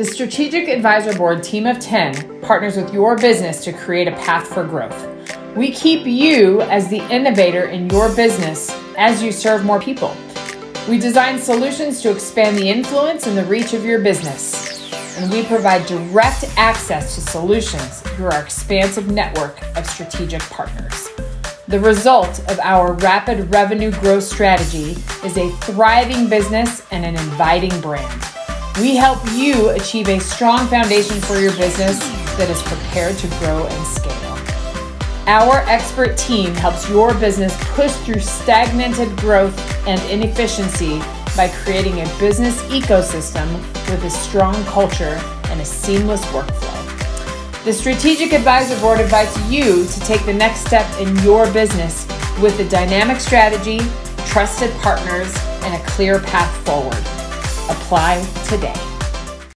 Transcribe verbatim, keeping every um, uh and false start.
The Strategic Advisor Board team of ten partners with your business to create a path for growth. We keep you as the innovator in your business as you serve more people. We design solutions to expand the influence and the reach of your business. And we provide direct access to solutions through our expansive network of strategic partners. The result of our rapid revenue growth strategy is a thriving business and an inviting brand. We help you achieve a strong foundation for your business that is prepared to grow and scale. Our expert team helps your business push through stagnated growth and inefficiency by creating a business ecosystem with a strong culture and a seamless workflow. The Strategic Advisor Board invites you to take the next step in your business with a dynamic strategy, trusted partners, and a clear path forward. Apply today.